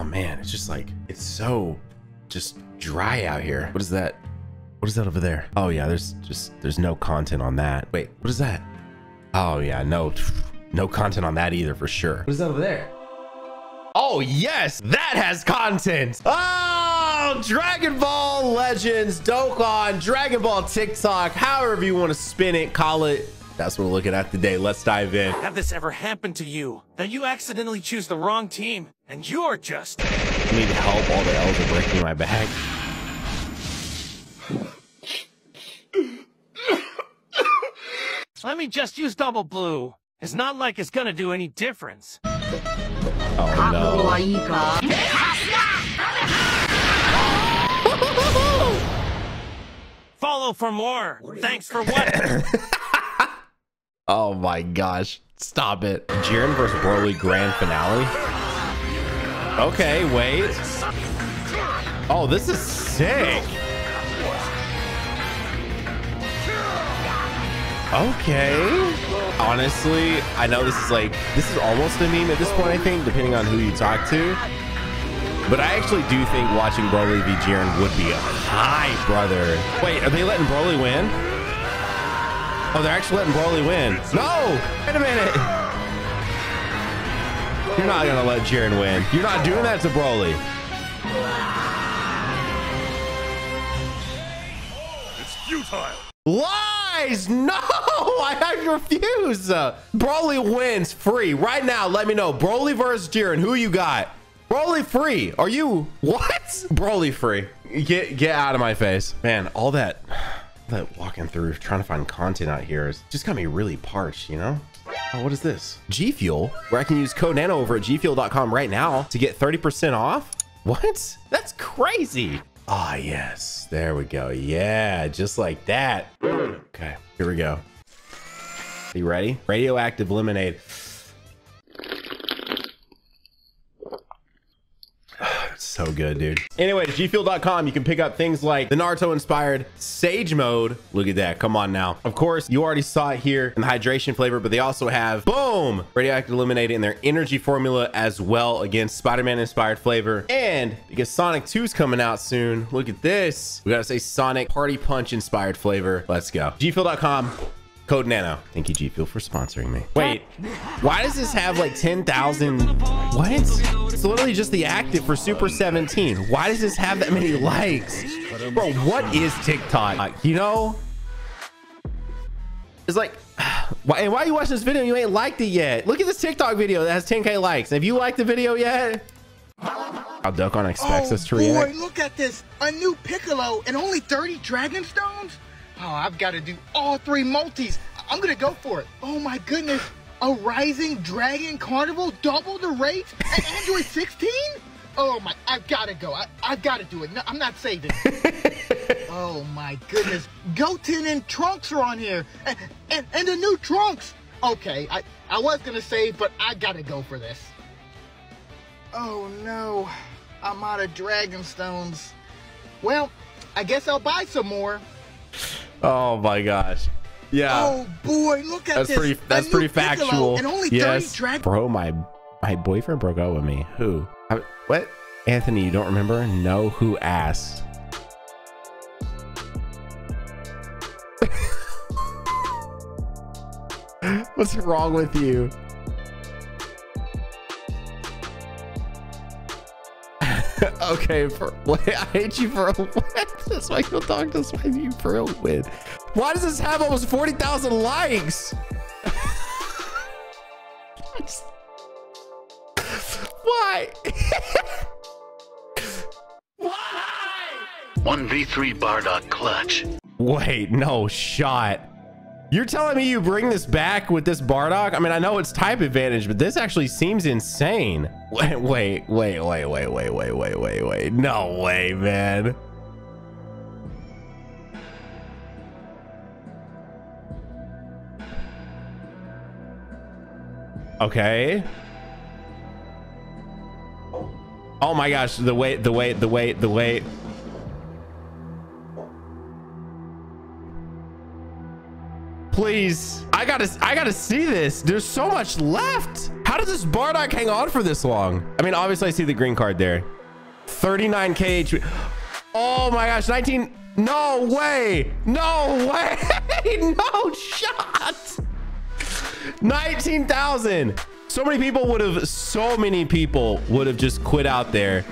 Oh man, it's just like, it's so just dry out here. What is that? What is that over there? Oh yeah, there's no content on that. Wait, what is that? Oh yeah, no content on that either for sure. What is that over there? Oh yes, that has content. Oh, Dragon Ball Legends, Dokkan, Dragon Ball TikTok, however you want to spin it, call it. That's what we're looking at today. Let's dive in. Have this ever happened to you? That you accidentally choose the wrong team and you're just... I need help. All the L's are breaking my back. Let me just use double blue. It's not like it's gonna do any difference. Oh no. Follow for more. Thanks for watching. Oh my gosh, stop it. Jiren versus Broly grand finale? Okay, wait. Oh, this is sick. Okay. Honestly, I know this is like, this is almost a meme at this point, I think, depending on who you talk to. But I actually do think watching Broly v. Jiren would be a high brother. Wait, are they letting Broly win? Oh, they're actually letting Broly win. No! Wait a minute. You're not going to let Jiren win. You're not doing that to Broly. It's futile. Lies! No! I refuse. Broly wins free. Right now, let me know. Broly versus Jiren. Who you got? Broly free. Are you... What? Broly free. Get out of my face. Man, all that... That walking through trying to find content out here is just got me really parched, you know? Oh, what is this? G Fuel, where I can use code Nano over at gfuel.com right now to get 30% off? What? That's crazy. Ah, yes. There we go. Yeah, just like that. Okay, here we go. You ready? Radioactive lemonade. So good, dude. Anyways, gfuel.com, you can pick up things like the Naruto-inspired Sage Mode. Look at that. Come on now. Of course, you already saw it here in the hydration flavor, but they also have, boom, radioactive lemonade in their energy formula as well. Again, Spider-Man-inspired flavor. And because Sonic 2's coming out soon, look at this. We gotta say Sonic Party Punch-inspired flavor. Let's go. gfuel.com. Code Nano. Thank you, G Fuel, for sponsoring me. Wait, why does this have like 10,000? What? It's literally just the active for Super 17. Why does this have that many likes? Bro, what is TikTok? You know? It's like, why are you watching this video? You ain't liked it yet. Look at this TikTok video that has 10K likes. Have you liked the video yet? How Dokkan expects us to react. Boy, look at this. A new Piccolo and only 30 Dragon Stones? Oh, I've got to do all three multis. I'm going to go for it. Oh, my goodness. A Rising Dragon Carnival? Double the rate? At Android 16? Oh, my. I've got to go. I've got to do it. No, I'm not saving. Oh, my goodness. Goten and Trunks are on here. And the new Trunks. Okay, I was going to save, but I got to go for this. Oh, no. I'm out of Dragon Stones. Well, I guess I'll buy some more. Oh my gosh. Yeah. Oh boy, look at this. That's pretty factual. And only yes. Bro, my boyfriend broke up with me. Who? What? Anthony, you don't remember? No, who asked? What's wrong with you? Okay, I hate you for a what? That's why you'll talk to you for a win. Why does this have almost 40,000 likes? Why? Why? 1v3 Bardock clutch. Wait, no shot. You're telling me you bring this back with this Bardock? I mean, I know it's type advantage, but this actually seems insane. Wait. No way, man. Okay. Oh my gosh, the wait. Please, I gotta see this. There's so much left. How does this Bardock hang on for this long? I mean, obviously I see the green card there. 39k HP. Oh my gosh, 19. No way. No way. No shot. 19,000. So many people would have just quit out there.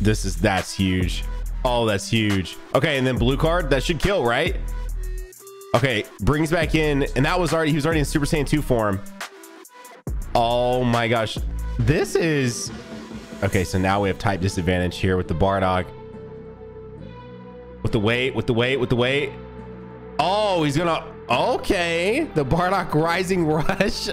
That's huge. Oh, that's huge. Okay, and then blue card, that should kill, right? Okay, brings back in, and that was already, he was already in Super Saiyan 2 form. Oh my gosh, this is okay. So now we have type disadvantage here with the Bardock, with the weight, with the weight, with the weight. Oh, he's gonna, okay, the Bardock rising rush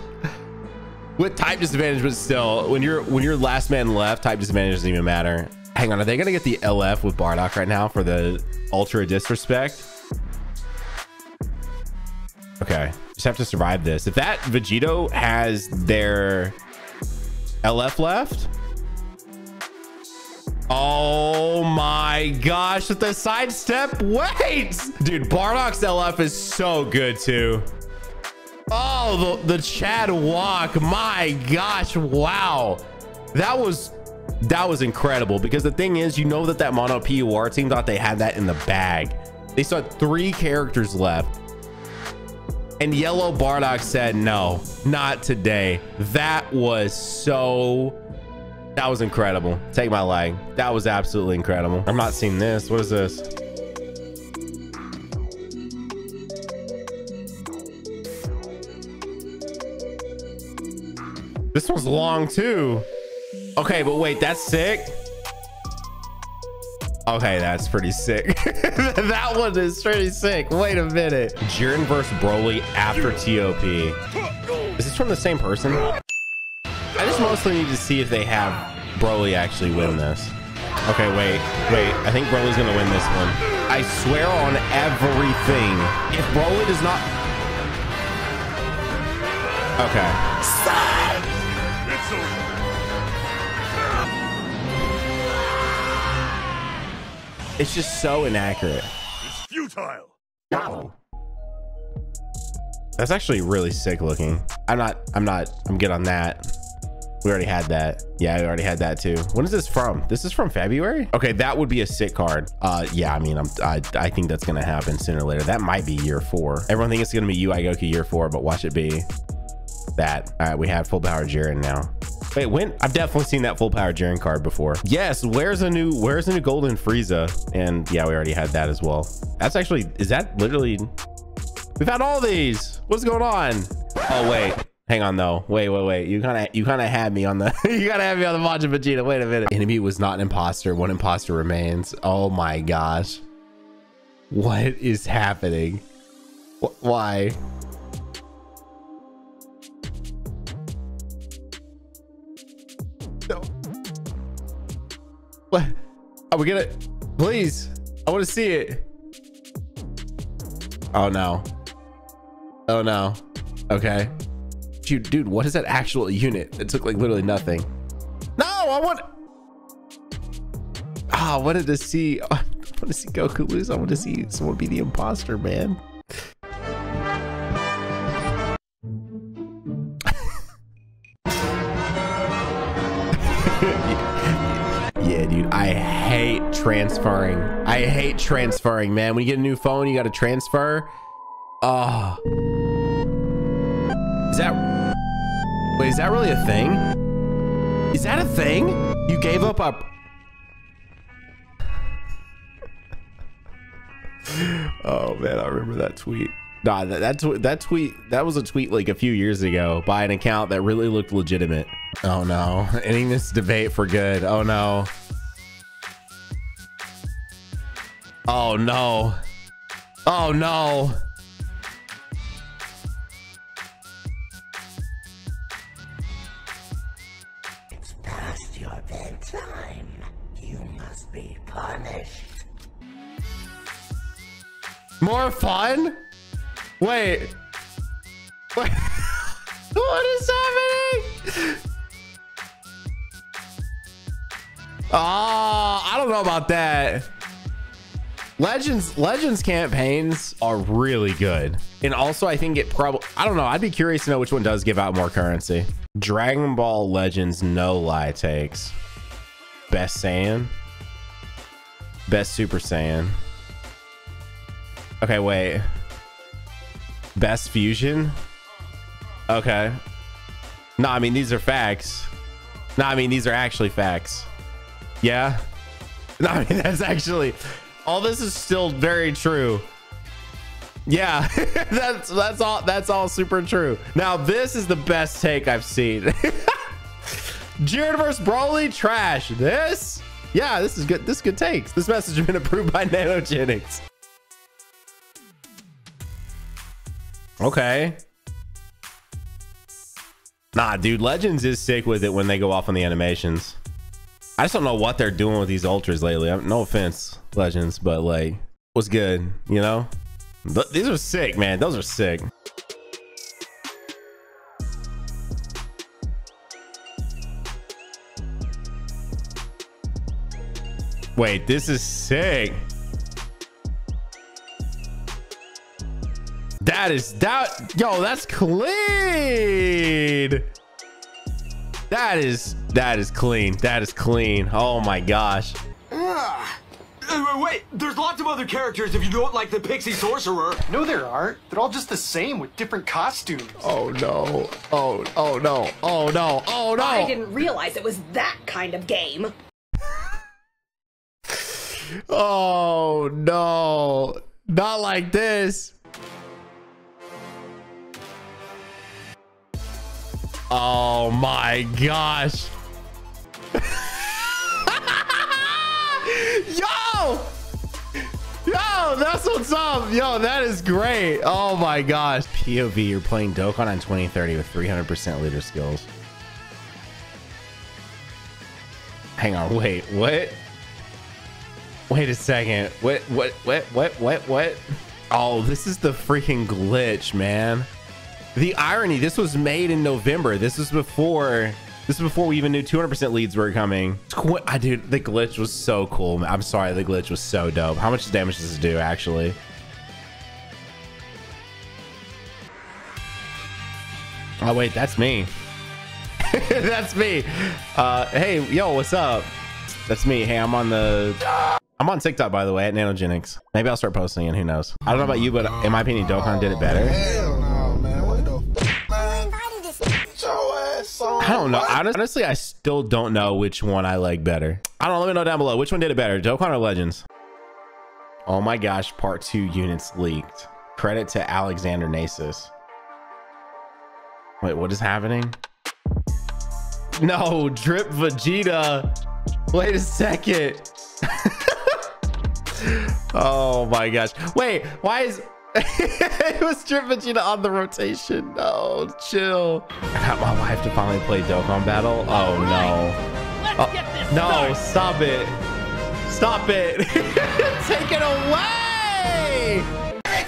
with type disadvantage, but still, when you're last man left, type disadvantage doesn't even matter. Hang on, are they gonna get the LF with Bardock right now for the ultra disrespect? Okay, just have to survive this. If that Vegito has their LF left. Oh my gosh, with the sidestep, wait! Dude, Bardock's LF is so good too. Oh, the Chad walk, my gosh, wow. That was incredible, because the thing is, you know that that Mono PUR team thought they had that in the bag. They saw 3 characters left. And yellow Bardock said, no, not today. That was incredible. Take my leg. That was absolutely incredible. I'm not seeing this. What is this? This one's long too. Okay, but wait, that's sick. Okay, that's pretty sick. That one is pretty sick. Wait a minute. Jiren versus Broly after TOP. Is this from the same person? I just mostly need to see if they have Broly actually win this. Okay, wait, wait. I think Broly's gonna win this one. I swear on everything. If Broly does not... Okay. It's over. It's just so inaccurate. It's futile. Wow. That's actually really sick looking. I'm good on that. We already had that. Yeah, we already had that too. When is this from? This is from February? Okay, that would be a sick card. Yeah, I mean, I think that's gonna happen sooner or later. That might be year 4. Everyone thinks it's gonna be UI Goki year 4, but watch it be that. All right, we have full power Jiren now. Wait, when? I've definitely seen that full power Jiren card before. Yes, where's a new Golden Frieza? And yeah, we already had that as well. That's actually, is that literally, we've had all these. What's going on? Oh wait, hang on though. Wait. You kind of had me on the, you gotta have me on the Majin Vegeta. Wait a minute. Enemy was not an imposter. One imposter remains. Oh my gosh. What is happening? Why? No. What? Are we gonna? Please, I want to see it. Oh no. Oh no. Okay. Dude, what is that actual unit? It took like literally nothing. No, I want. Ah, oh, I wanted to see. I want to see Goku lose. I want to see someone be the imposter, man. Yeah, dude, I hate transferring, man. When you get a new phone, you got to transfer. Oh, is that really a thing? Is that a thing? You gave up Oh man, I remember that tweet. Nah, that was a tweet like a few years ago by an account that really looked legitimate. Oh no, ending this debate for good. Oh no. Oh no. Oh no. It's past your bedtime. You must be punished. More fun? Wait. What? What is happening? Oh, I don't know about that. Legends campaigns are really good. And also I think it probably, I don't know, I'd be curious to know which one does give out more currency. Dragon Ball Legends No Lie takes best Saiyan, best Super Saiyan. Okay, wait, best fusion. Okay, no, I mean these are facts. No, I mean these are actually facts. Yeah, no, I mean that's actually, all this is still very true. Yeah, that's all super true. Now this is the best take I've seen. Jiren versus Broly, trash. This, yeah, this is good. This is good takes. This message has been approved by Nanogenix. Okay. Nah, dude, Legends is sick with it when they go off on the animations. I just don't know what they're doing with these ultras lately. No offense, Legends, but like, what's good, you know? These are sick, man. Those are sick. Wait, this is sick. That is that, yo, that's clean. That is clean. That is clean. Oh my gosh. Wait, there's lots of other characters if you don't like the Pixie Sorcerer. No, there aren't. They're all just the same with different costumes. Oh no. Oh no. Oh no. Oh no. I didn't realize it was that kind of game. Oh no. Not like this. Oh my gosh. Yo! Yo, that's what's up. Yo, that is great. Oh my gosh. POV, you're playing Dokkan on 2030 with 300% leader skills. Hang on, wait, what? Wait a second. What? Oh, this is the freaking glitch, man. The irony, this was made in November. This was before we even knew 200% leads were coming. Dude, the glitch was so cool. I'm sorry, the glitch was so dope. How much damage does this do, actually? Oh, wait, that's me. That's me. Hey, yo, what's up? That's me. Hey, I'm on TikTok, by the way, at Nanogenix. Maybe I'll start posting it, who knows? I don't know about you, but in my opinion, Dokkan did it better. I don't know. Honestly, I still don't know which one I like better. I don't know. Let me know down below. Which one did it better, Dokkan or Legends? Oh my gosh, part 2 units leaked. Credit to Alexander Nasus. Wait, what is happening? No, drip Vegeta. Wait a second. Oh my gosh. Wait, why is... It was Drip Vegeta on the rotation. No, chill. I got my wife to finally play Dokkan Battle. Oh no. Oh, no, stop it. Stop it. Take it away.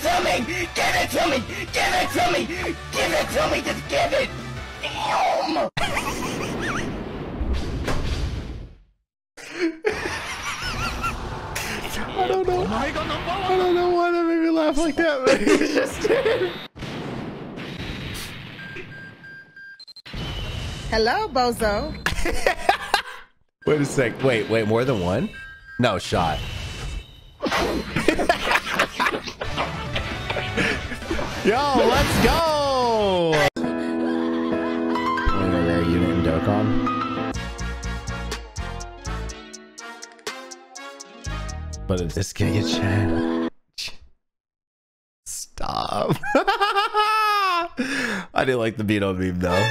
Give it to me. Give it to me. Give it to me. Give it to me. Just give it. Damn. I don't know. I don't know why that made me laugh like that, but he just did. Hello, bozo. Wait a sec. Wait, more than one? No, shot. Yo, let's go. Another rare unit in Dokkan. But it's just gonna get changed. Stop. I didn't like the Beano meme though.